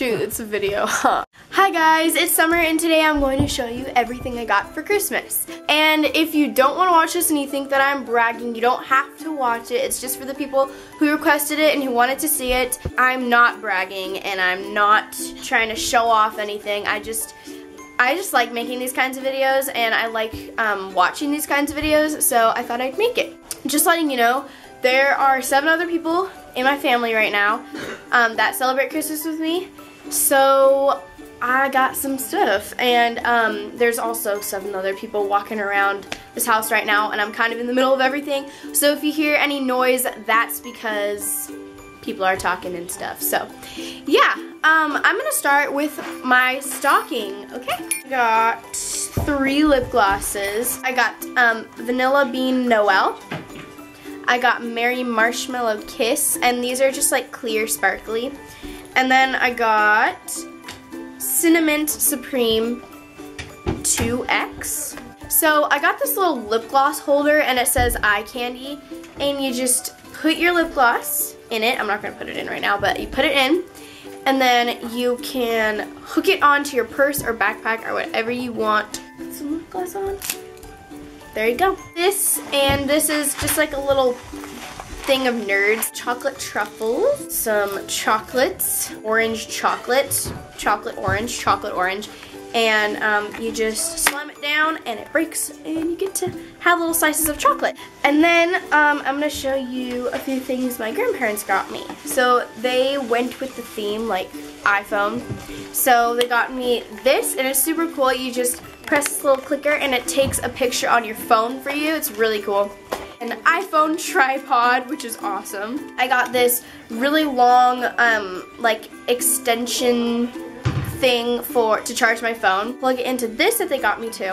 Shoot, it's a video, huh? Hi guys, it's Summer and today I'm going to show you everything I got for Christmas. And if you don't want to watch this and you think that I'm bragging, you don't have to watch it. It's just for the people who requested it and who wanted to see it. I'm not bragging and I'm not trying to show off anything. I just like making these kinds of videos and I like watching these kinds of videos, so I thought I'd make it. Just letting you know, there are 7 other people in my family right now that celebrate Christmas with me, so I got some stuff. And there's also 7 other people walking around this house right now, and I'm kind of in the middle of everything, so if you hear any noise, that's because people are talking and stuff. So yeah, I'm gonna start with my stocking. Okay, I got 3 lip glosses. I got Vanilla Bean Noel, I got Merry Marshmallow Kiss, and these are just like clear sparkly. And then I got Cinnamon Supreme 2X. So I got this little lip gloss holder and it says eye candy, and you just put your lip gloss in it. I'm not going to put it in right now, but you put it in, and then you can hook it onto your purse or backpack or whatever you want. Put some lip gloss on. There you go. This is just like a little thing of nerds. Chocolate truffles, some chocolates, orange chocolate, chocolate orange, and you just slam it down and it breaks and you get to have little slices of chocolate. And then I'm going to show you a few things my grandparents got me. So they went with the theme like iPhone. So they got me this, and it's super cool. You just press this little clicker and it takes a picture on your phone for you. It's really cool. An iPhone tripod, which is awesome. I got this really long like extension thing to charge my phone. Plug it into this that they got me too.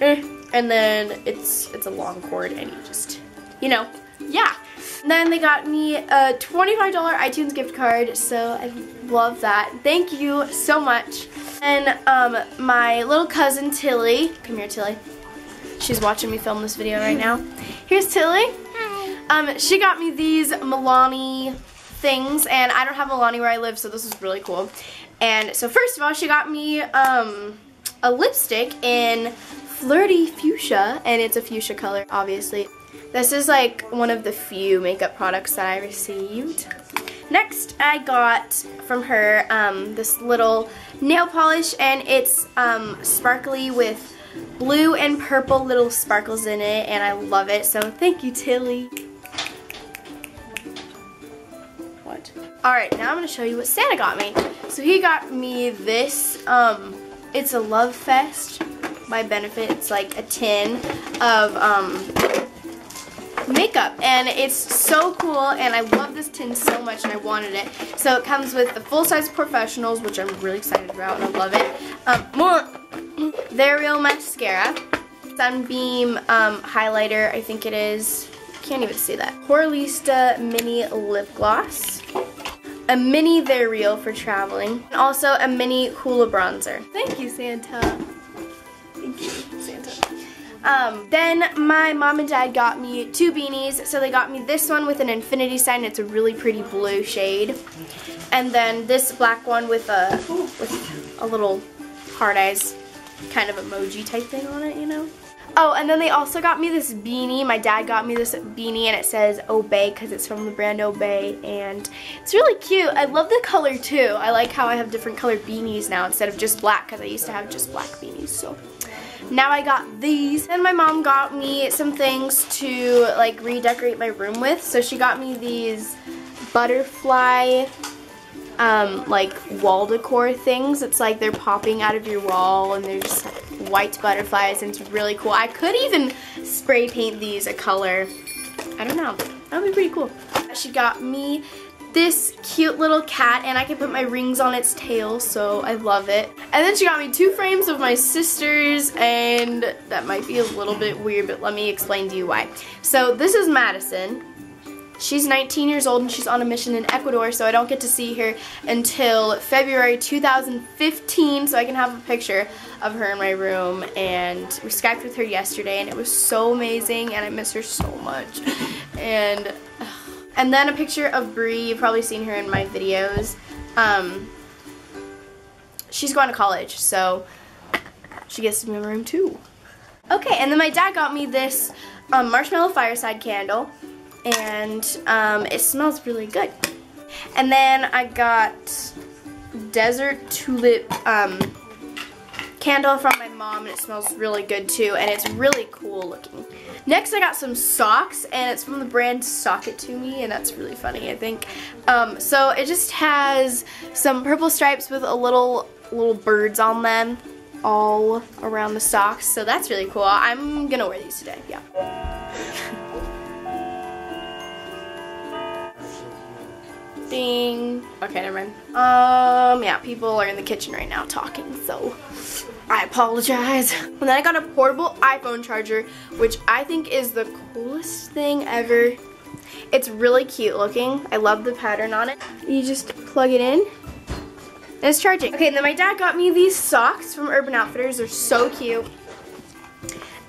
And then it's a long cord and you just, you know, yeah. And then they got me a $25 iTunes gift card, so I love that. Thank you so much. And my little cousin Tilly, come here Tilly. She's watching me film this video right now. Here's Tilly. Hi. She got me these Milani things, and I don't have Milani where I live, so this is really cool. And so first of all, she got me a lipstick in Flirty Fuchsia, and it's a fuchsia color, obviously. This is like one of the few makeup products that I received. Next, I got from her this little nail polish, and it's sparkly with blue and purple little sparkles in it, and I love it, so thank you, Tilly. What? Alright, now I'm going to show you what Santa got me. So he got me this, it's a Love Fest by Benefit. It's like a tin of makeup, and it's so cool, and I love this tin so much and I wanted it. So it comes with the full-size professionals, which I'm really excited about and I love it. More They're Real Mascara, Sunbeam highlighter, I think it is. Can't even see that. Coralista mini lip gloss, a mini They're Real for traveling, and also a mini Hoola Bronzer. Thank you, Santa. Thank you, Santa. Then my mom and dad got me 2 beanies. So they got me this one with an infinity sign. It's a really pretty blue shade. And then this black one with a little hard eyes kind of emoji type thing on it, you know. Oh, and then they also got me this beanie. My dad got me this beanie, and it says Obey because it's from the brand Obey, and it's really cute. I love the color too. I like how I have different colored beanies now instead of just black, because I used to have just black beanies. So now I got these. And my mom got me some things to like redecorate my room with. So she got me these butterfly like wall decor things. It's like they're popping out of your wall and they're just like white butterflies, and it's really cool. I could even spray paint these a color. I don't know. That would be pretty cool. She got me this cute little cat, and I can put my rings on its tail, so I love it. And then she got me 2 frames of my sisters, and that might be a little bit weird, but let me explain to you why. So this is Madison. She's 19 years old and she's on a mission in Ecuador, so I don't get to see her until February 2015, so I can have a picture of her in my room. And we Skyped with her yesterday and it was so amazing, and I miss her so much. And then a picture of Bree. You've probably seen her in my videos. She's going to college, so she gets to be in my room too. Okay, and then my dad got me this marshmallow fireside candle, and it smells really good. And then I got desert tulip candle from my mom, and it smells really good too, and it's really cool looking. Next I got some socks, and it's from the brand Sock It To Me, and that's really funny, I think. So it just has some purple stripes with a little birds on them all around the socks, so that's really cool. I'm gonna wear these today, yeah. Ding. Okay, never mind. Yeah, people are in the kitchen right now talking, so I apologize. And then I got a portable iPhone charger, which I think is the coolest thing ever. It's really cute looking. I love the pattern on it. You just plug it in. It's charging. Okay, and then my dad got me these socks from Urban Outfitters. They're so cute.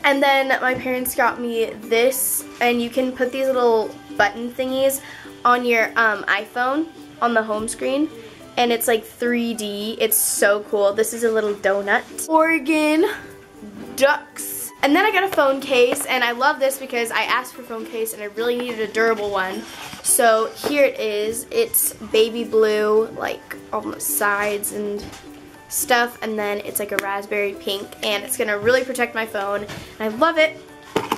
And then my parents got me this, and you can put these little button thingies on your iPhone on the home screen, and it's like 3D. It's so cool. This is a little donut. Oregon Ducks. And then I got a phone case, and I love this because I asked for a phone case and I really needed a durable one. So here it is. It's baby blue, like on the sides and stuff, and then it's like a raspberry pink, and it's gonna really protect my phone. I love it.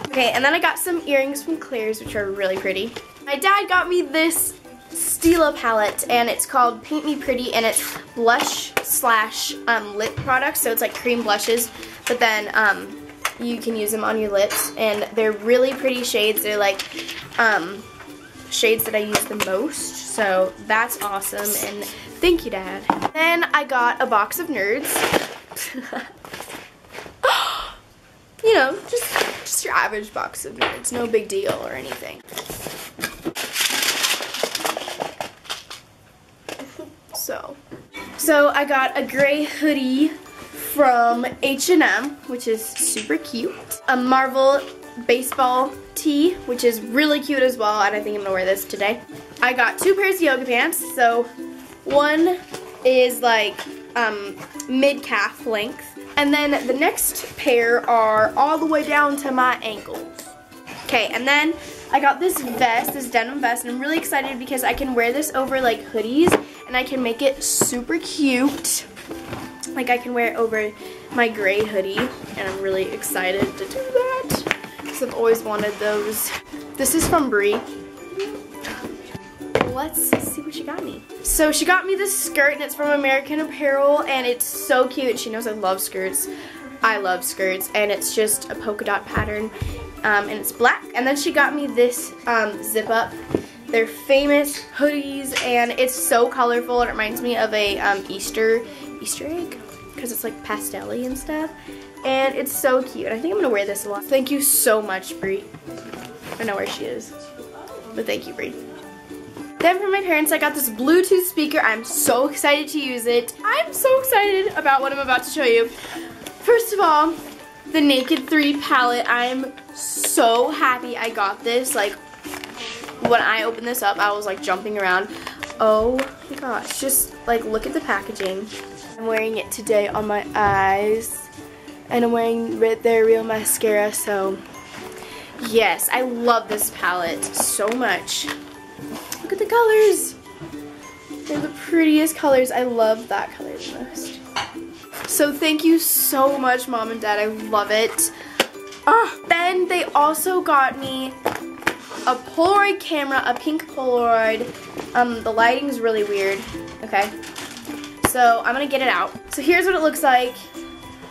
Okay, and then I got some earrings from Claire's, which are really pretty. My dad got me this Stila palette, and it's called Paint Me Pretty, and it's blush slash lip products, so it's like cream blushes, but then you can use them on your lips, and they're really pretty shades. They're like shades that I use the most, so that's awesome, and thank you, Dad. Then I got a box of Nerds. You know, just your average box of Nerds, no big deal or anything. So I got a gray hoodie from H&M, which is super cute. A Marvel baseball tee, which is really cute as well, and I think I'm gonna wear this today. I got two pairs of yoga pants. So one is like mid-calf length, and then the next pair are all the way down to my ankles. Okay, and then I got this vest, this denim vest, and I'm really excited because I can wear this over like hoodies, and I can make it super cute. Like I can wear it over my gray hoodie, and I'm really excited to do that because I've always wanted those. This is from Brie. Let's see what she got me. So she got me this skirt, and it's from American Apparel, and it's so cute. She knows I love skirts. I love skirts, and it's just a polka dot pattern, and it's black. And then she got me this zip up. They're famous hoodies, and it's so colorful. It reminds me of a Easter egg, because it's like pastel-y and stuff. And it's so cute. I think I'm gonna wear this a lot. Thank you so much, Brie. I know where she is, but thank you, Brie. Then from my parents, I got this Bluetooth speaker. I'm so excited to use it. I'm so excited about what I'm about to show you. First of all, the Naked 3 palette. I'm so happy I got this. Like, when I opened this up, I was like jumping around. Oh my gosh, just like look at the packaging. I'm wearing it today on my eyes, and I'm wearing They're Real Mascara, so yes, I love this palette so much. Look at the colors. They're the prettiest colors. I love that color the most. So thank you so much, Mom and Dad. I love it. Then they also got me a Polaroid camera, a pink Polaroid. The lighting's really weird. Okay, so I'm gonna get it out. So here's what it looks like.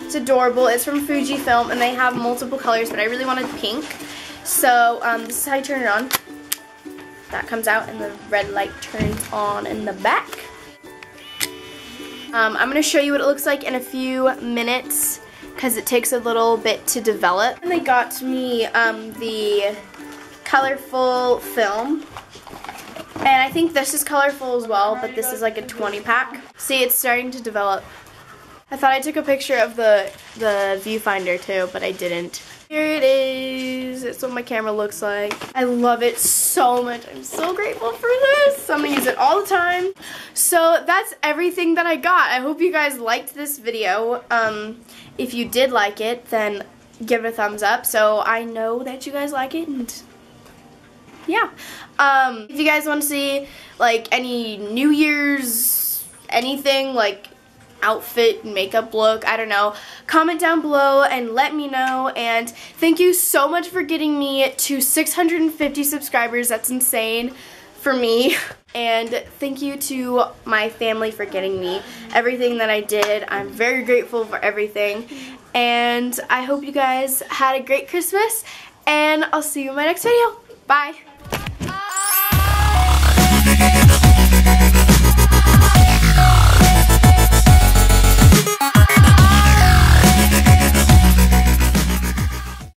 It's adorable. It's from Fujifilm, and they have multiple colors, but I really wanted pink. So this is how you turn it on. That comes out, and the red light turns on in the back. I'm gonna show you what it looks like in a few minutes, because it takes a little bit to develop. And they got me the colorful film, and I think this is colorful as well, but this is like a 20-pack. See, it's starting to develop. I thought I took a picture of the viewfinder too, but I didn't. Here it is. It's what my camera looks like. I love it so much. I'm so grateful for this. I'm gonna use it all the time. So that's everything that I got. I hope you guys liked this video. If you did like it, then give it a thumbs up so I know that you guys like it, and yeah. If you guys want to see like any New Year's anything, like outfit, makeup look, I don't know, comment down below and let me know. And thank you so much for getting me to 650 subscribers. That's insane for me. And thank you to my family for getting me everything that I did. I'm very grateful for everything. And I hope you guys had a great Christmas, and I'll see you in my next video. Bye.